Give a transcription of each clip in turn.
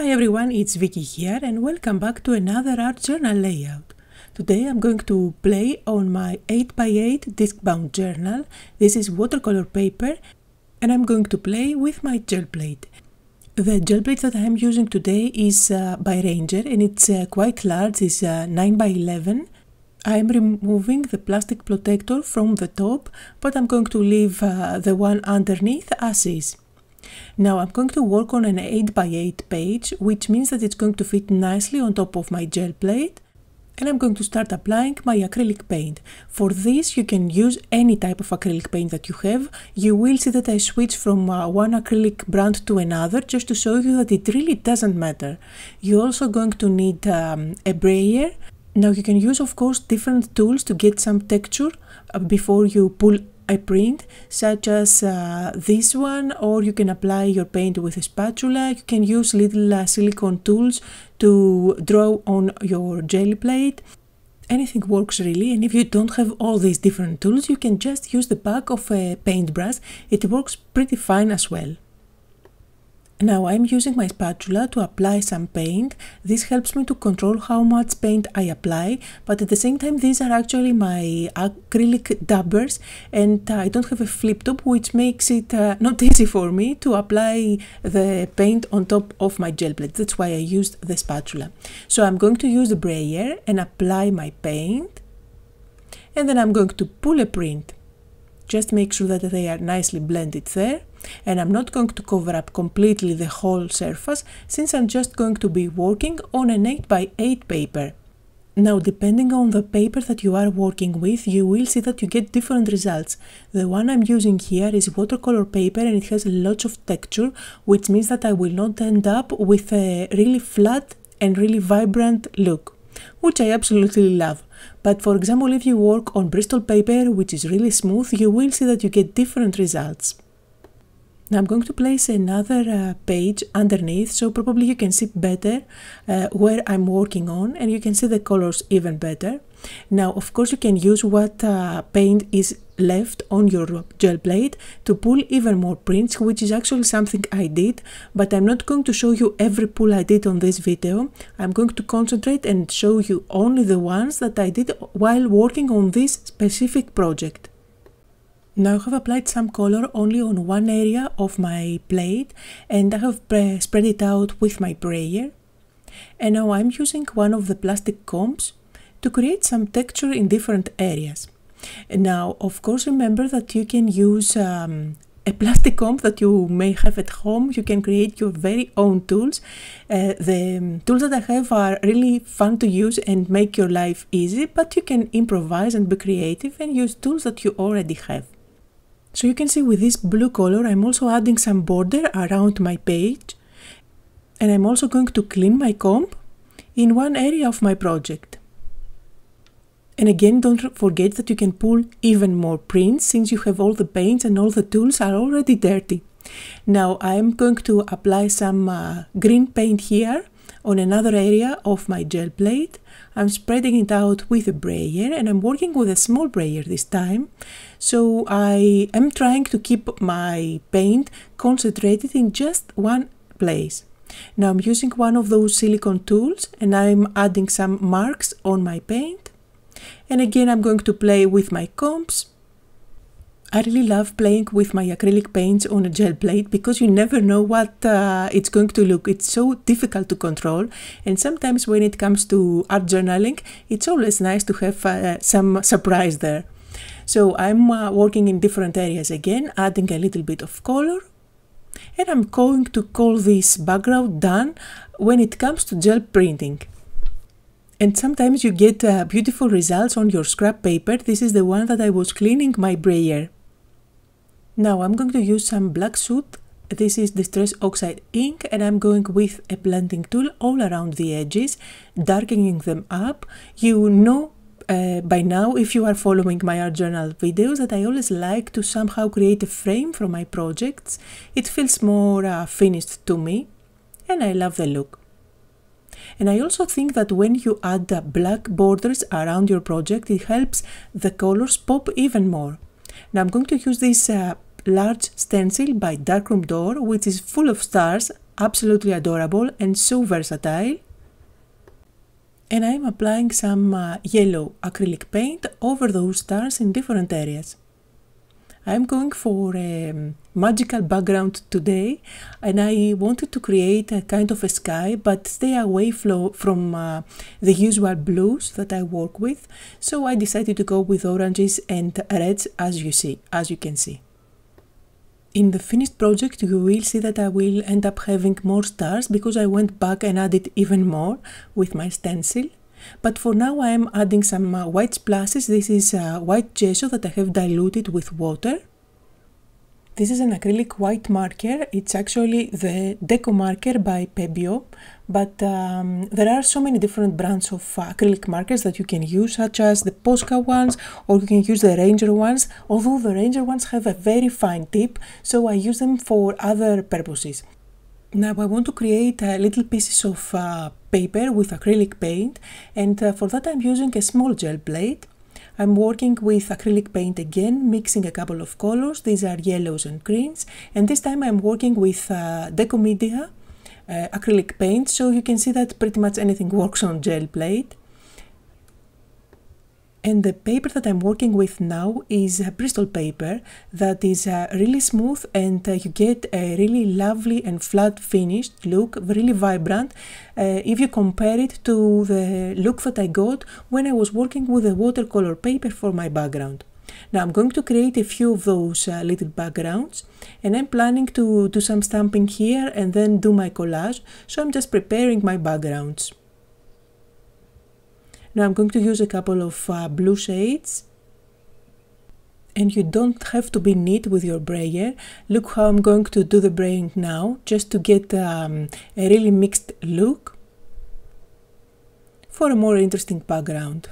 Hi everyone, it's Vicky here and welcome back to another art journal layout. Today I'm going to play on my 8x8 disc-bound journal. This is watercolor paper and I'm going to play with my gel plate. The gel plate that I'm using today is by Ranger and it's quite large, it's 9x11. I'm removing the plastic protector from the top, but I'm going to leave the one underneath as is. Now I'm going to work on an 8x8 page, which means that it's going to fit nicely on top of my gel plate, and I'm going to start applying my acrylic paint. For this you can use any type of acrylic paint that you have. You will see that I switch from one acrylic brand to another just to show you that it really doesn't matter. You're also going to need a brayer. Now you can use of course different tools to get some texture before you pull a print, such as this one, or you can apply your paint with a spatula. You can use little silicone tools to draw on your gel plate. Anything works really, and if you don't have all these different tools you can just use the back of a paintbrush. It works pretty fine as well. Now I'm using my spatula to apply some paint. This helps me to control how much paint I apply, but at the same time these are actually my acrylic dabbers and I don't have a flip top, which makes it not easy for me to apply the paint on top of my gel plate. That's why I used the spatula. So I'm going to use the brayer and apply my paint, and then I'm going to pull a print. Just make sure that they are nicely blended there. And I'm not going to cover up completely the whole surface, since I'm just going to be working on an 8x8 paper. Now, depending on the paper that you are working with, you will see that you get different results. The one I'm using here is watercolor paper and it has lots of texture, which means that I will not end up with a really flat and really vibrant look, which I absolutely love. But for example, if you work on Bristol paper, which is really smooth, you will see that you get different results. Now I'm going to place another page underneath, so probably you can see better where I'm working on and you can see the colors even better. Now of course you can use what paint is left on your gel plate to pull even more prints, which is actually something I did, but I'm not going to show you every pull I did on this video. I'm going to concentrate and show you only the ones that I did while working on this specific project. Now I have applied some color only on one area of my plate and I have spread it out with my brayer. And now I'm using one of the plastic combs to create some texture in different areas. Now of course remember that you can use a plastic comb that you may have at home. You can create your very own tools. The tools that I have are really fun to use and make your life easy, but you can improvise and be creative and use tools that you already have. So you can see with this blue color I'm also adding some border around my page, and I'm also going to clean my comb in one area of my project. And again, don't forget that you can pull even more prints since you have all the paints and all the tools are already dirty. Now I'm going to apply some green paint here on another area of my gel plate. I'm spreading it out with a brayer and I'm working with a small brayer this time. So I am trying to keep my paint concentrated in just one place. Now I'm using one of those silicone tools and I'm adding some marks on my paint. And again I'm going to play with my combs. I really love playing with my acrylic paints on a gel plate because you never know what it's going to look. It's so difficult to control, and sometimes when it comes to art journaling it's always nice to have some surprise there. So I'm working in different areas again, adding a little bit of color, and I'm going to call this background done when it comes to gel printing. And sometimes you get beautiful results on your scrap paper. This is the one that I was cleaning my brayer. Now I'm going to use some black soot. This is Distress Oxide ink and I'm going with a blending tool all around the edges, darkening them up. You know by now, if you are following my art journal videos, that I always like to somehow create a frame from my projects. It feels more finished to me and I love the look. And I also think that when you add black borders around your project, it helps the colors pop even more. Now I'm going to use this large stencil by Darkroom Door, which is full of stars. absolutely adorable and so versatile. And I'm applying some yellow acrylic paint over those stars in different areas. I'm going for a magical background today, and I wanted to create a kind of a sky but stay away from the usual blues that I work with, so I decided to go with oranges and reds as you can see. In the finished project you will see that I will end up having more stars because I went back and added even more with my stencil. But for now I am adding some white splashes. This is white gesso that I have diluted with water. This is an acrylic white marker. It's actually the Deco marker by Pebeo, but there are so many different brands of acrylic markers that you can use, such as the Posca ones, or you can use the Ranger ones, although the Ranger ones have a very fine tip, so I use them for other purposes. Now I want to create little pieces of paper with acrylic paint, and for that I'm using a small gel plate. I'm working with acrylic paint again, mixing a couple of colors. These are yellows and greens, and this time I'm working with Deco Media acrylic paint, so you can see that pretty much anything works on gel plate. And the paper that I'm working with now is Bristol paper that is really smooth, and you get a really lovely and flat finished look, really vibrant, if you compare it to the look that I got when I was working with the watercolor paper for my background. Now I'm going to create a few of those little backgrounds, and I'm planning to do some stamping here and then do my collage, so I'm just preparing my backgrounds. Now I'm going to use a couple of blue shades, and you don't have to be neat with your brayer. Look how I'm going to do the braying now, just to get a really mixed look for a more interesting background.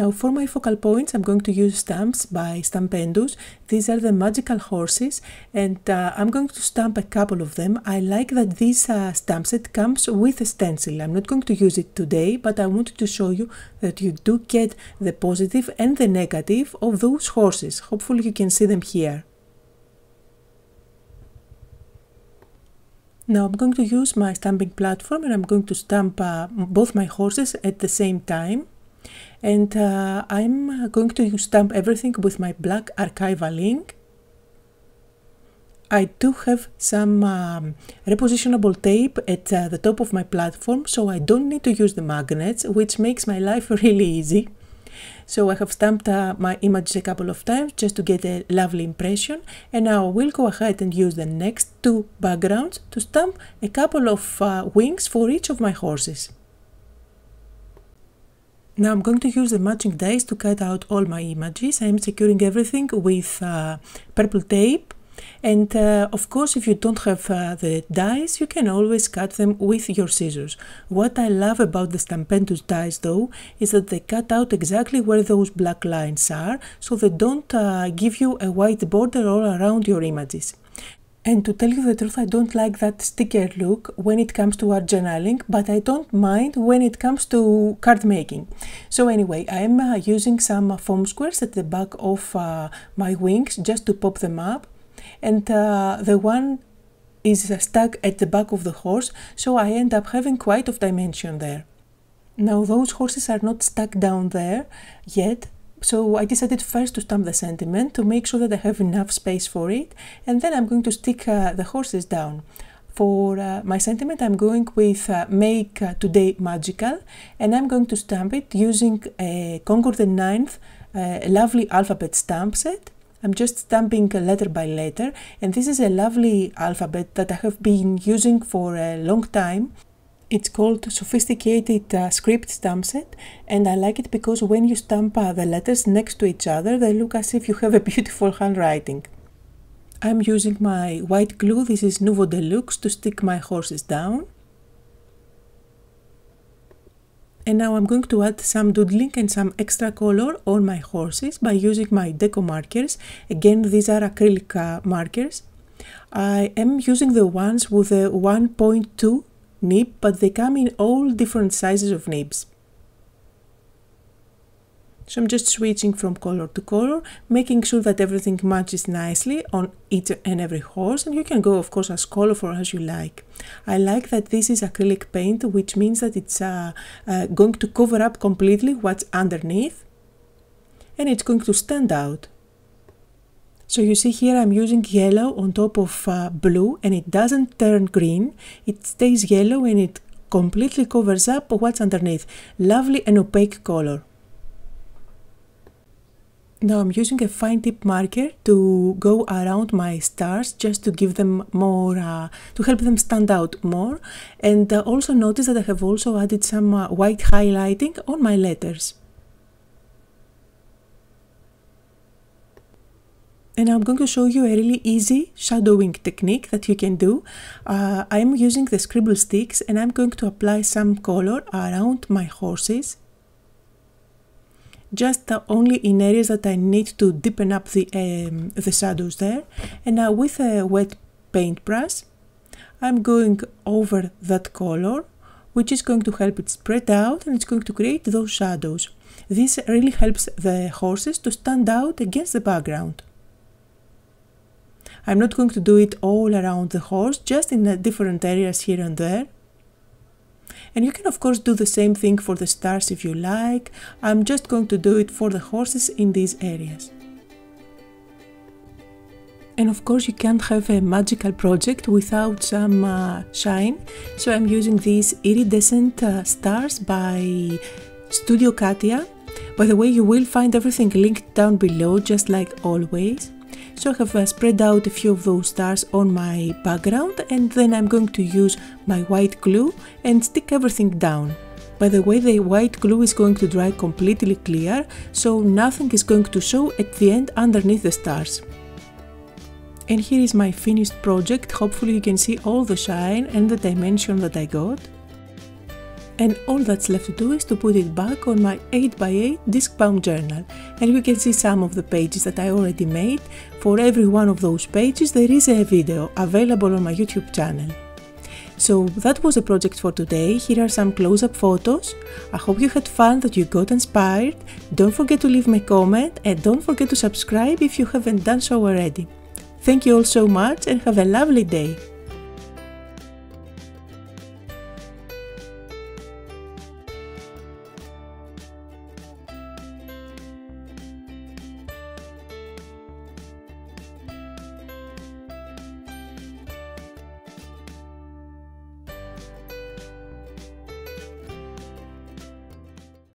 Now for my focal points I'm going to use stamps by Stampendous. These are the Magical Horses, and I'm going to stamp a couple of them. I like that this stamp set comes with a stencil. I'm not going to use it today, but I wanted to show you that you do get the positive and the negative of those horses. Hopefully you can see them here. Now I'm going to use my stamping platform, and I'm going to stamp both my horses at the same time. And I'm going to stamp everything with my black archival ink. I do have some repositionable tape at the top of my platform, so I don't need to use the magnets, which makes my life really easy. So I have stamped my images a couple of times just to get a lovely impression, and now we'll go ahead and use the next two backgrounds to stamp a couple of wings for each of my horses. Now I'm going to use the matching dies to cut out all my images. I'm securing everything with purple tape, and of course if you don't have the dies you can always cut them with your scissors. What I love about the Stampendous dies though is that they cut out exactly where those black lines are, so they don't give you a white border all around your images. And to tell you the truth, I don't like that sticker look when it comes to art journaling, but I don't mind when it comes to card making. So anyway, I am using some foam squares at the back of my wings just to pop them up, and the one is stuck at the back of the horse, so I end up having quite a dimension there. Now those horses are not stuck down there yet, so I decided first to stamp the sentiment to make sure that I have enough space for it, and then I'm going to stick the horses down. For my sentiment I'm going with Make Today Magical, and I'm going to stamp it using a Concord and 9th lovely alphabet stamp set. I'm just stamping letter by letter, and this is a lovely alphabet that I have been using for a long time. It's called Sophisticated Script stamp set, and I like it because when you stamp the letters next to each other they look as if you have a beautiful handwriting. I'm using my white glue, this is Nouveau Deluxe, to stick my horses down. And now I'm going to add some doodling and some extra color on my horses by using my Deco markers. Again, these are acrylic markers. I am using the ones with a 1.2 nib, but they come in all different sizes of nibs. So I'm just switching from color to color, making sure that everything matches nicely on each and every horse, and you can go of course as colorful as you like. I like that this is acrylic paint, which means that it's going to cover up completely what's underneath and it's going to stand out. So you see here I'm using yellow on top of blue, and it doesn't turn green, it stays yellow and it completely covers up what's underneath. Lovely and opaque color. Now I'm using a fine tip marker to go around my stars, just to give them more, to help them stand out more. And also notice that I have also added some white highlighting on my letters. And I'm going to show you a really easy shadowing technique that you can do. I'm using the scribble sticks and I'm going to apply some color around my horses. Just only in areas that I need to deepen up the shadows there. And now with a wet paintbrush, I'm going over that color, which is going to help it spread out and it's going to create those shadows. This really helps the horses to stand out against the background. I'm not going to do it all around the horse, just in different areas here and there. And you can of course do the same thing for the stars if you like. I'm just going to do it for the horses in these areas. And of course you can't have a magical project without some shine. So I'm using these iridescent stars by Studio Katia. By the way, you will find everything linked down below, just like always. So I have spread out a few of those stars on my background, and then I'm going to use my white glue and stick everything down. By the way, the white glue is going to dry completely clear, so nothing is going to show at the end underneath the stars. And here is my finished project. Hopefully you can see all the shine and the dimension that I got. And all that's left to do is to put it back on my 8x8 disc-bound journal. And you can see some of the pages that I already made. For every one of those pages there is a video available on my YouTube channel. So that was the project for today. Here are some close-up photos. I hope you had fun, that you got inspired. Don't forget to leave me a comment and don't forget to subscribe if you haven't done so already. Thank you all so much and have a lovely day!